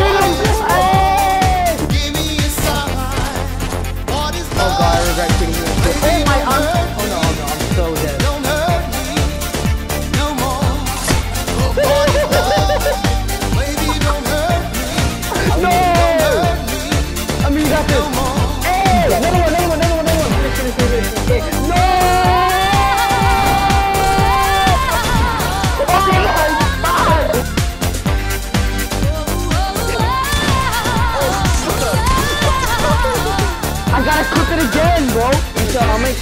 Oh god, I regret getting you. Oh my arm. Oh no, oh no, I'm so dead. Don't hurt me no more. Baby, don't hurt me. No! I mean, you got this. Hey! Another one. Finish. No! Oh my god! Oh, I gotta cook it again, bro. So I'm gonna baby,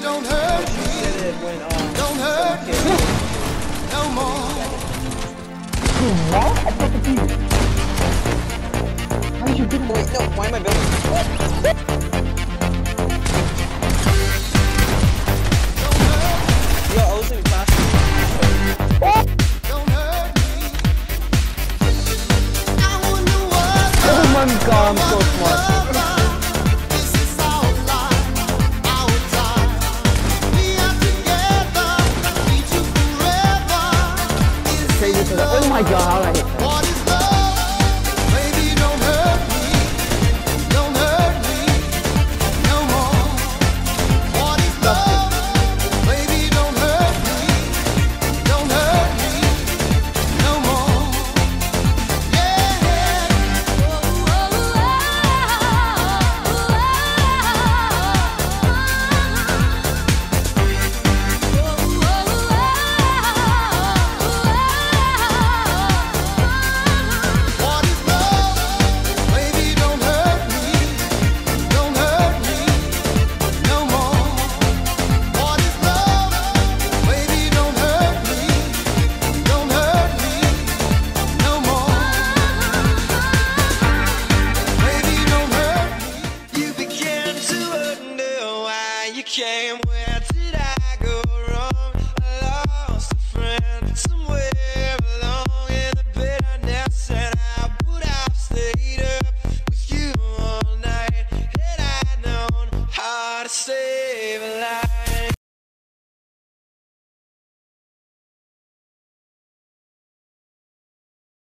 don't hurt me. Don't hurt me no more. What? I took a piece. How did you do that? Wait, no, why am I building? What? Yo, I was in class. What? Don't hurt me. I wonder what. Oh my god, I'm so smart. Oh my god, how did I hit that?